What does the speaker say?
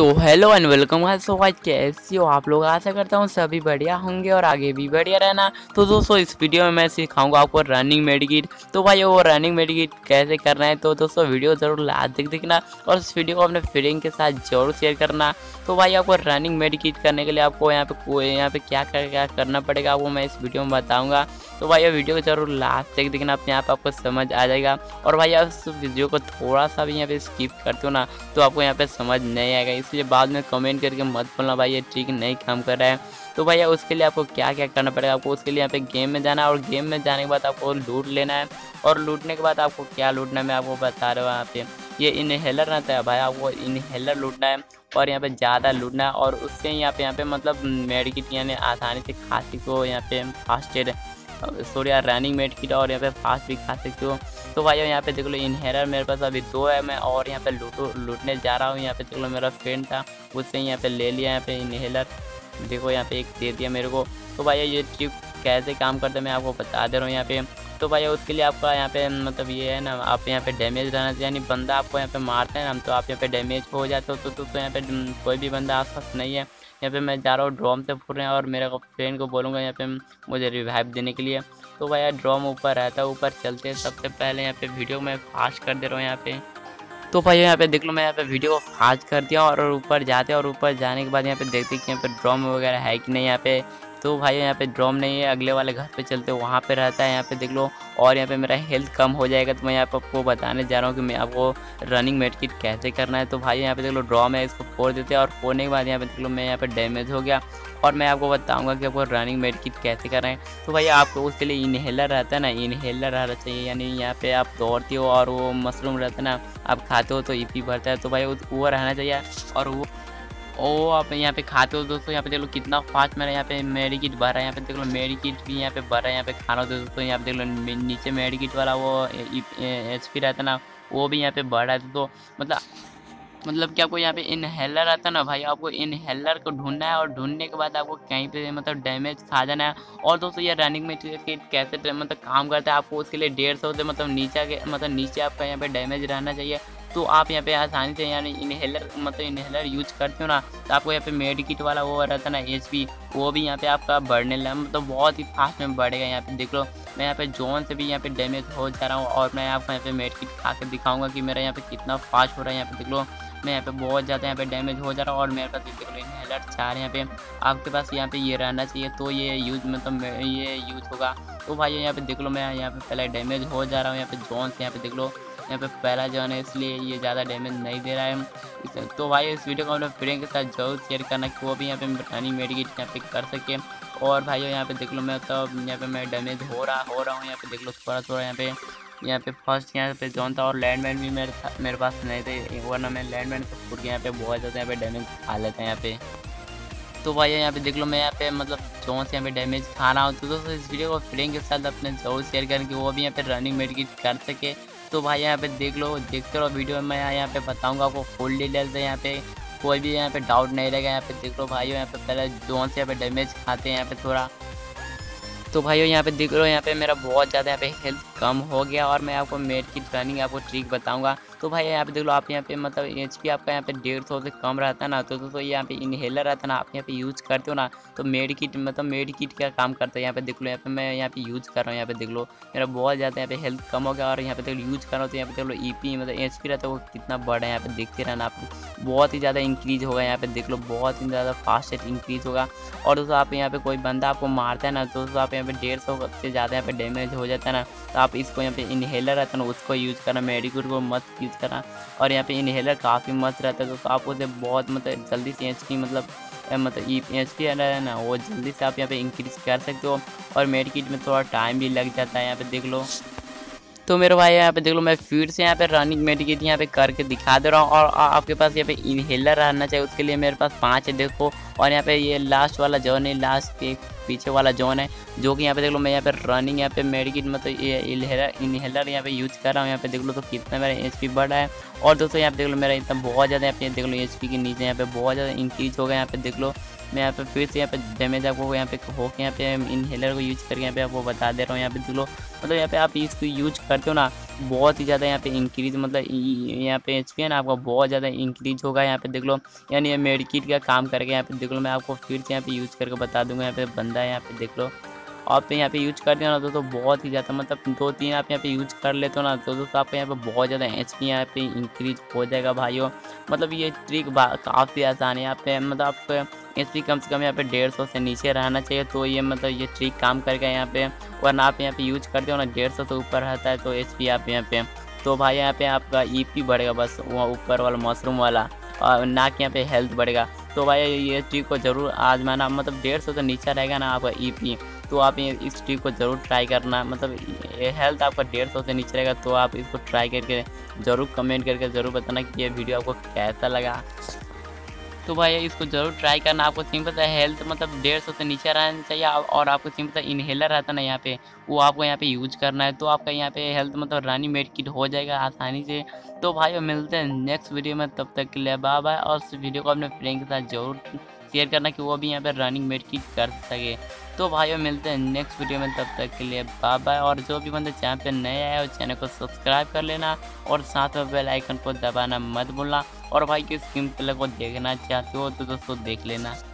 तो hello and welcome guys. So guys कैसे हो आप लोग, आशा करता हूँ सभी बढ़िया होंगे और आगे भी बढ़िया रहना। तो दोस्तों इस वीडियो में मैं सिखाऊंगा आपको रनिंग मेडकिट। तो भाई वो रनिंग मेडकिट कैसे करना है, तो दोस्तों वीडियो जरूर लास्ट तक देखना और इस वीडियो को अपने फ्रेंड के साथ जरूर शेयर करना। तो भाई आपको रनिंग मेडकिट करने के लिए आपको यहाँ पे क्या करना पड़ेगा वो मैं इस वीडियो में बताऊँगा। तो भाई ये वीडियो को जरूर लास्ट तक देखना, अपने आप आपको समझ आ जाएगा। और भाई आप इस वीडियो को थोड़ा सा भी यहाँ पे स्किप करते हो ना तो आपको यहाँ पे समझ नहीं आएगा, इसलिए बाद में कमेंट करके मत बोलना भाई ये ठीक नहीं काम कर रहा है। तो भैया उसके लिए आपको क्या क्या करना पड़ेगा, आपको उसके लिए यहाँ पे गेम में जाना है और गेम में जाने के बाद आपको लूट लेना है। और लूटने के बाद आपको क्या लूटना है मैं आपको बता रहा हूँ। यहाँ पे ये इनहेलर रहता है भाई, आपको इनहेलर लूटना है और यहाँ पे ज़्यादा लूटना है। और उससे यहाँ पे मतलब मेडकिट यानी आसानी से खा सकते हो, यहाँ पे फास्ट एड सॉरी यार रनिंग मेडकिट और यहाँ पे फास्ट भी खा सकते हो। तो भाई यहाँ पे देख लो इनहेलर मेरे पास अभी 2 है मैं, और यहाँ पे लूटने जा रहा हूँ। यहाँ पे देख लो मेरा फ्रेंड था उससे यहाँ पे ले लिया, यहाँ पे इनहेलर देखो यहाँ पे एक दे दिया मेरे को। तो भाई ये ट्रिक कैसे काम करता है मैं आपको बता दे रहा हूँ यहाँ पे। तो भाई उसके लिए आपका यहाँ पे मतलब ये है ना, आप यहाँ पे डैमेज रहना चाहिए, यानी बंदा आपको यहाँ पे मारते हैं ना तो आप यहाँ पे डैमेज हो जाते हो। तो यहाँ पे कोई भी बंदा आसपास नहीं है। यहाँ पे मैं जा रहा हूँ ड्रॉम से फूट रहे हैं और मेरे फ्रेंड को बोलूँगा यहाँ पे मुझे रिवाइव देने के लिए। तो भाई ड्रॉम ऊपर रहता है, ऊपर चलते हैं। सबसे पहले यहाँ पे वीडियो में फास्ट कर दे रहा हूँ यहाँ पे। तो भाई यहाँ पे देख लो मैं यहाँ पे वीडियो को फास्ट कर दिया और ऊपर जाते हैं। और ऊपर जाने के बाद यहाँ पे देखते हैं कि यहाँ पे ड्रॉम वगैरह है कि नहीं यहाँ पे। तो भाई यहाँ पे ड्रॉम नहीं है, अगले वाले घर पे चलते हैं, वहाँ पे रहता है यहाँ पे देख लो। और यहाँ पे मेरा हेल्थ कम हो जाएगा तो मैं यहाँ पे आपको बताने जा रहा हूँ कि मैं आपको रनिंग मेडकिट कैसे करना है। तो भाई यहाँ पे देख लो ड्रॉम है, इसको फोड़ देते हैं। और फोड़ने के बाद यहाँ पे देख लो मैं यहाँ पे डैमेज हो गया और मैं आपको बताऊँगा कि आपको रनिंग मेडकिट कैसे करना है। तो भाई आपको उसके लिए इनहेलर रहता है ना, इनहेलर रहना चाहिए, यानी यहाँ पर आप दौड़ते हो और वो मशरूम रहता है ना आप खाते हो तो ईपी भरता है। तो भाई वो रहना चाहिए और वो आप यहाँ पे खाते हो। दोस्तों यहाँ पे देख लो कितना फास्ट मेरा यहाँ पे मेडकिट भर रहा है, यहाँ पे देख लो मेडकिट भी यहाँ पे भर रहा है। यहाँ पे खाना होता है दोस्तों, यहाँ पे देख लो नीचे मेडकिट वाला वो HP रहता है ना वो भी यहाँ पे भर रहा है। तो मतलब कि आपको यहाँ पे इनहेलर आता है ना भाई, आपको इनहेलर को ढूंढना है और ढूंढने के बाद आपको कहीं पे मतलब डैमेज खा जाना है। और दोस्तों ये रनिंग मेडकिट कैसे मतलब काम करता है आपको उसके लिए 150 से मतलब नीचे आपका यहाँ पे डैमेज रहना चाहिए। तो आप यहाँ पे आसानी से यानी इनहेलर यूज करते हो ना तो आपको यहाँ पे मेडकिट वाला वो रहता है ना HP वो भी यहाँ पे आपका बढ़ने लगा, मतलब बहुत ही फास्ट में बढ़ेगा। यहाँ पे देख लो मैं यहाँ पे जोन से भी यहाँ पे डैमेज हो जा रहा हूँ और मैं आपको यहाँ पे मेडकिट खा के दिखाऊँगा कि मेरा यहाँ पे कितना फास्ट हो रहा है। यहाँ पे देख लो मैं यहाँ पे बहुत ज़्यादा यहाँ पे डैमेज हो जा रहा हूँ और मेरे पास देख लो इनहेलर 4 यहाँ पे आपके पास यहाँ पे ये रहना चाहिए। तो ये यूज मतलब ये यूज होगा। तो भाई यहाँ पे देख लो मैं यहाँ पे पहले डैमेज हो जा रहा हूँ यहाँ पे जोन से, यहाँ पे देख लो यहाँ पे पहला जोन है इसलिए ये ज़्यादा डैमेज नहीं दे रहा है। तो भाई इस वीडियो को हम लोग फ्रेंड के साथ जरूर शेयर करना कि वो भी यहाँ पे रनिंग मेडकिट यहाँ पे कर सके। और भाई यहाँ पे देख लो मैं तो यहाँ पे मैं डैमेज हो रहा हूँ यहाँ पे देख लो थोड़ा यहाँ पे फर्स्ट यहाँ पे जोन था और लैंडमैन भी मेरे पास नहीं थे, वरना मैं लैंडमैन से फूट के यहाँ पे बहुत ज़्यादा यहाँ पे डैमेज खा लेते हैं यहाँ पे। तो भाई यहाँ पे देख लो मैं यहाँ पे मतलब जोन से यहाँ पे डैमेज खा रहा हूँ। तो दोस्तों इस वीडियो को फ्रेंड के साथ अपने जरूर शेयर करें कि वो भी यहाँ पे रनिंग मेडकिट कर सके। तो भाई यहाँ पे देख लो, देखते रहो वीडियो में, मैं यहाँ पे बताऊँगा आपको फुल डिटेल्स है, यहाँ पे कोई भी यहाँ पे डाउट नहीं रहेगा। यहाँ पे देख लो भाई यहाँ पे पहले जोन से यहाँ पे डैमेज खाते हैं यहाँ पे थोड़ा। तो भाई यहाँ पे देख लो यहाँ पे मेरा बहुत ज़्यादा यहाँ पे हेल्थ कम हो गया और मैं आपको मेडकिट रनिंग आपको ट्रिक बताऊँगा। तो भाई यहाँ पे देख लो आप यहाँ पे मतलब HP आपका यहाँ पे 150 से कम रहता है ना तो यहाँ पे इनहेलर रहता है ना आप यहाँ पे यूज करते हो ना तो मेडकिट मतलब मेडकिट का काम करता है। यहाँ पे देख लो यहाँ पे मैं यहाँ पे यूज कर रहा हूँ, यहाँ पे देख लो मेरा बहुत ज़्यादा यहाँ पे हेल्थ कम हो गया और यहाँ पे देख लो यूज कर रहा हूँ। तो यहाँ पे देख लो EP मतलब HP रहता है वो कितना बड़ा है यहाँ पे देखते रहना आपको, बहुत ही ज़्यादा इंक्रीज होगा। यहाँ पे देख लो बहुत ही ज़्यादा फास्ट इंक्रीज होगा। और दोस्तों आप यहाँ पे कोई बंदा आपको मारता है ना तो आप यहाँ पे 150 से ज़्यादा यहाँ पे डैमेज हो जाता है ना तो आप इसको यहाँ पे इनहेलर रहता है ना उसको यूज़ करना, मेडकिट को मत यूज़ करना। और यहाँ पे इनहेलर काफ़ी मस्त रहता है तो आपको बहुत मतलब जल्दी से HP मतलब HP है ना वो जल्दी से आप यहाँ पे इंक्रीज कर सकते हो। और मेडकिट में थोड़ा टाइम भी लग जाता है यहाँ पे देख लो। तो मेरे भाई यहाँ पे देख लो मैं फिर से यहाँ पे रनिंग मेडकिट यहाँ पे करके दिखा दे रहा हूँ। और आपके पास यहाँ पे इनहेलर रहना चाहिए, उसके लिए मेरे पास 5 है देखो। और यहाँ पे ये लास्ट वाला जोन है, लास्ट के पीछे वाला जोन है जो कि यहाँ पे देख लो मैं यहाँ पे रनिंग यहाँ पे मेडकिट मतलब ये इनहेलर यहाँ पे यूज कर रहा हूँ। यहाँ पे देख लो तो कितना मेरा HP बढ़ा है। और दोस्तों यहाँ पे देख लो मेरा इतना बहुत ज़्यादा यहाँ पे देख लो HP के नीचे यहाँ पे बहुत ज़्यादा इंक्रीज हो गया। यहाँ पे देख लो मैं यहाँ पे फिर से यहाँ पे डैमेज आपको यहाँ पे होके यहाँ पे इनहेलर को यूज़ करके यहाँ पे आपको बता दे रहा हूँ। यहाँ पे दुलो मतलब यहाँ पे आप इसको यूज़ करते हो ना बहुत ही ज़्यादा यहाँ पे इंक्रीज मतलब यहाँ पे एचपी है ना आपका बहुत ज़्यादा इंक्रीज होगा। यहाँ पे देख लो यानी मेडिकिट का काम करके यहाँ पे देख लो मैं आपको फिर से यहाँ पे यूज़ करके बता दूँगा। यहाँ पे बंदा है यहाँ पे देख लो आप तो यहाँ पे यूज़ करते हो ना तो बहुत ही ज़्यादा मतलब 2-3 आप यहाँ पे यूज़ कर लेते हो ना तो दोस्तों आपका यहाँ पे बहुत ज़्यादा एचपी यहाँ पे इंक्रीज हो जाएगा भाइयों। मतलब ये ट्रिक काफ़ी आसान है यहाँ पे मतलब आपको एचपी कम से कम यहाँ पे 150 से नीचे रहना चाहिए तो ये मतलब ये ट्रिक काम करके यहाँ पे वरना आप यहाँ पे यूज़ करते हो ना 150 से ऊपर रहता है तो एचपी आप यहाँ पे तो भाई यहाँ पे आपका ईपी बढ़ेगा बस वहाँ ऊपर वाला मशरूम वाला और ना कि यहाँ पे हेल्थ बढ़ेगा। तो भाई ये ट्रिक को ज़रूर आजमाना मतलब 150 से नीचे रहेगा ना आपका ईपी तो आप इस ट्रिक को ज़रूर ट्राई करना। मतलब हेल्थ आपका 150 से नीचे रहेगा तो आप इसको ट्राई करके ज़रूर कमेंट करके ज़रूर बताना कि ये वीडियो आपको कैसा लगा। तो भाई इसको ज़रूर ट्राई करना। आपको सिंपल सा हेल्थ मतलब 150 से नीचे रहना चाहिए और आपको सिंपल सा इनहेलर रहता ना यहाँ पे वो आपको यहाँ पे यूज करना है तो आपका यहाँ पे हेल्थ मतलब रानी मेडकिट हो जाएगा आसानी से। तो भाई मिलते हैं नेक्स्ट वीडियो में, तब तक के लिए बाय बाय। और इस वीडियो को अपने फ्रेंड के साथ ज़रूर शेयर करना कि वो भी यहाँ पे रनिंग मेडकिट कर सके। तो भाइयों मिलते हैं नेक्स्ट वीडियो में, तब तक के लिए बाय बाय। और जो भी बंदे चैनल पे नए आए हो चैनल को सब्सक्राइब कर लेना और साथ में बेल आइकन को दबाना मत भूलना। और भाई किस कीमत को देखना चाहते हो तो दोस्तों देख लेना।